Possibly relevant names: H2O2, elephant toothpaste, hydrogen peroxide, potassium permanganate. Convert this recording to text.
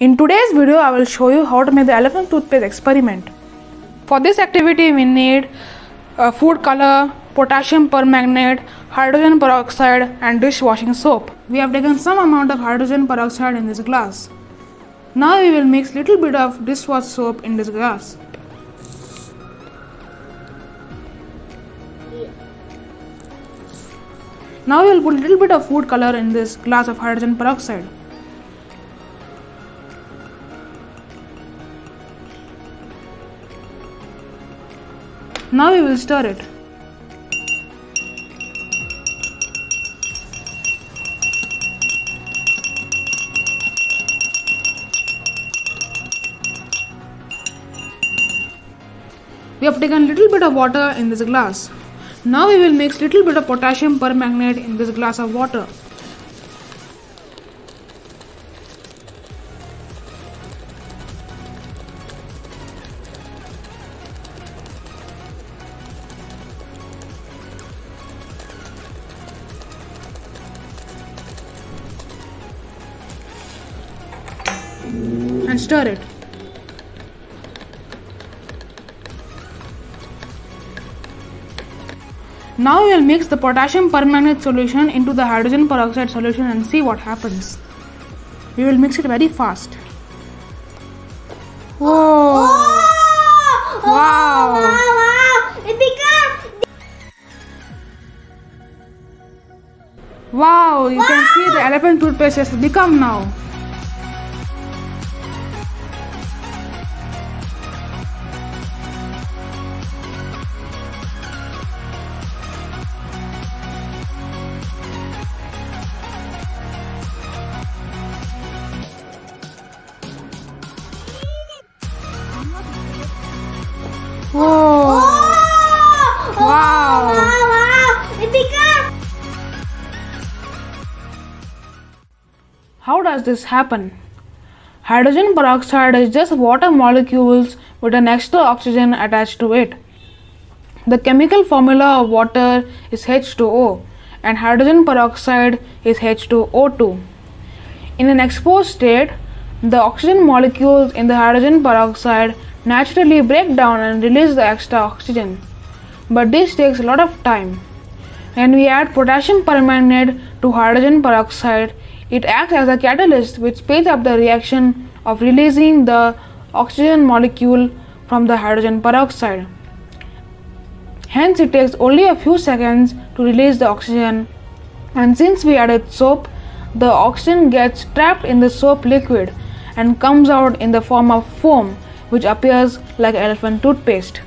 In today's video, I will show you how to make the elephant toothpaste experiment. For this activity, we need food color, potassium permanganate, hydrogen peroxide and dishwashing soap. We have taken some amount of hydrogen peroxide in this glass. Now we will mix little bit of dishwashing soap in this glass. Now we will put little bit of food color in this glass of hydrogen peroxide. Now we will stir it. We have taken little bit of water in this glass. Now we will mix little bit of potassium permanganate in this glass of water. And stir it. Now we will mix the potassium permanganate solution into the hydrogen peroxide solution and see what happens. We will mix it very fast. Whoa! Oh, wow! Wow! You can see the elephant toothpaste has become now. Whoa! Oh, wow! How does this happen? Hydrogen peroxide is just water molecules with an extra oxygen attached to it. The chemical formula of water is H2O and hydrogen peroxide is H2O2. In an exposed state, the oxygen molecules in the hydrogen peroxide naturally break down and release the extra oxygen. But this takes a lot of time. When we add potassium permanganate to hydrogen peroxide, it acts as a catalyst which speeds up the reaction of releasing the oxygen molecule from the hydrogen peroxide. Hence, it takes only a few seconds to release the oxygen. And since we added soap, the oxygen gets trapped in the soap liquid and comes out in the form of foam, which appears like elephant toothpaste.